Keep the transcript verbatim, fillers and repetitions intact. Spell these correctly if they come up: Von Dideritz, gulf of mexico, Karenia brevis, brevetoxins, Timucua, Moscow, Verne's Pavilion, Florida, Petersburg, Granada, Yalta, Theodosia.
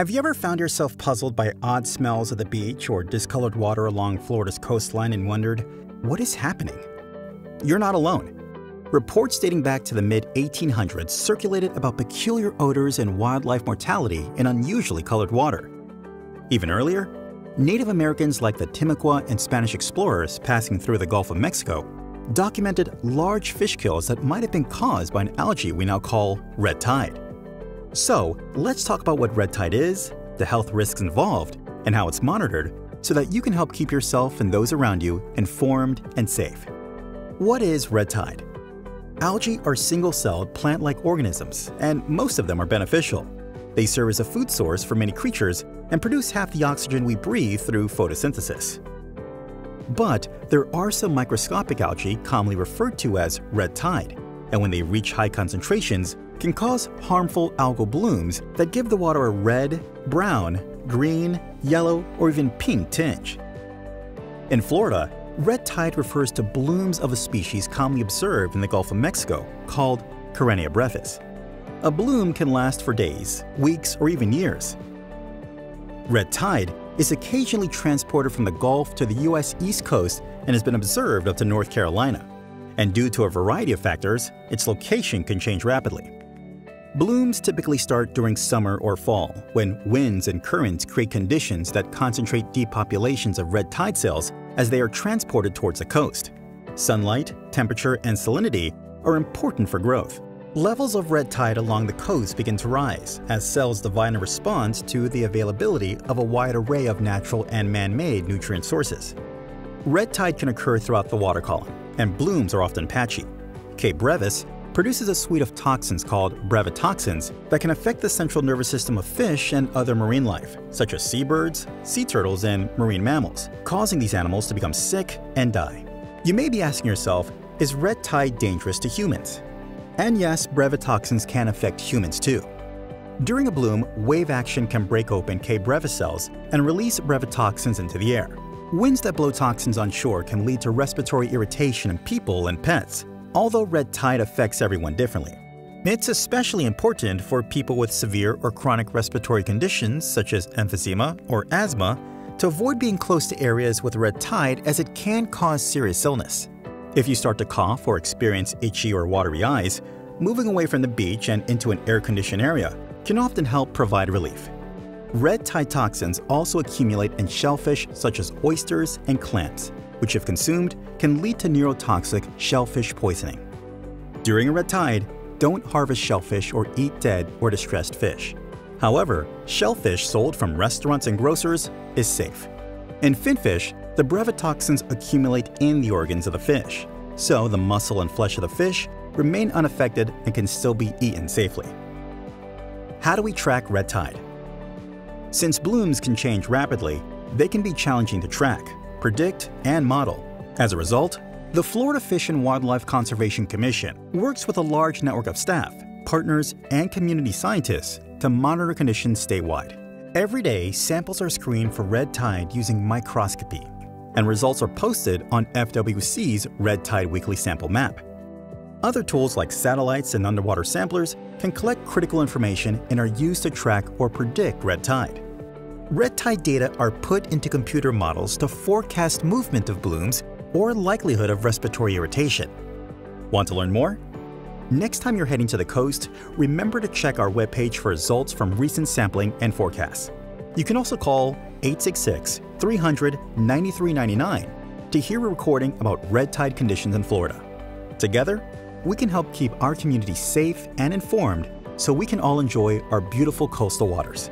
Have you ever found yourself puzzled by odd smells at the beach or discolored water along Florida's coastline and wondered, what is happening? You're not alone. Reports dating back to the mid eighteen hundreds circulated about peculiar odors and wildlife mortality in unusually colored water. Even earlier, Native Americans like the Timucua and Spanish explorers passing through the Gulf of Mexico documented large fish kills that might have been caused by an algae we now call red tide. So let's talk about what red tide is, the health risks involved, and how it's monitored so that you can help keep yourself and those around you informed and safe. What is red tide? Algae are single-celled plant-like organisms, and most of them are beneficial. They serve as a food source for many creatures and produce half the oxygen we breathe through photosynthesis. But there are some microscopic algae commonly referred to as red tide, and when they reach high concentrations, can cause harmful algal blooms that give the water a red, brown, green, yellow, or even pink tinge. In Florida, red tide refers to blooms of a species commonly observed in the Gulf of Mexico called Karenia brevis. A bloom can last for days, weeks, or even years. Red tide is occasionally transported from the Gulf to the U S East Coast and has been observed up to North Carolina. And due to a variety of factors, its location can change rapidly. Blooms typically start during summer or fall, when winds and currents create conditions that concentrate deep populations of red tide cells as they are transported towards the coast. Sunlight, temperature, and salinity are important for growth. Levels of red tide along the coast begin to rise as cells divide in response to the availability of a wide array of natural and man-made nutrient sources. Red tide can occur throughout the water column, and blooms are often patchy. K. brevis produces a suite of toxins called brevetoxins that can affect the central nervous system of fish and other marine life, such as seabirds, sea turtles, and marine mammals, causing these animals to become sick and die. You may be asking yourself, is red tide dangerous to humans? And yes, brevetoxins can affect humans too. During a bloom, wave action can break open K. brevis cells and release brevetoxins into the air. Winds that blow toxins on shore can lead to respiratory irritation in people and pets, although red tide affects everyone differently. It's especially important for people with severe or chronic respiratory conditions such as emphysema or asthma to avoid being close to areas with red tide, as it can cause serious illness. If you start to cough or experience itchy or watery eyes, moving away from the beach and into an air-conditioned area can often help provide relief. Red tide toxins also accumulate in shellfish such as oysters and clams, which if consumed can lead to neurotoxic shellfish poisoning. During a red tide, don't harvest shellfish or eat dead or distressed fish. However, shellfish sold from restaurants and grocers is safe. In finfish, the brevetoxins accumulate in the organs of the fish, so the muscle and flesh of the fish remain unaffected and can still be eaten safely. How do we track red tide? Since blooms can change rapidly, they can be challenging to track, predict, and model. As a result, the Florida Fish and Wildlife Conservation Commission works with a large network of staff, partners, and community scientists to monitor conditions statewide. Every day, samples are screened for red tide using microscopy, and results are posted on F W C's Red Tide Weekly Sample Map. Other tools like satellites and underwater samplers can collect critical information and are used to track or predict red tide. Red tide data are put into computer models to forecast movement of blooms or likelihood of respiratory irritation. Want to learn more? Next time you're heading to the coast, remember to check our webpage for results from recent sampling and forecasts. You can also call eight six six, three hundred, nine three nine nine to hear a recording about red tide conditions in Florida. Together, we can help keep our community safe and informed so we can all enjoy our beautiful coastal waters.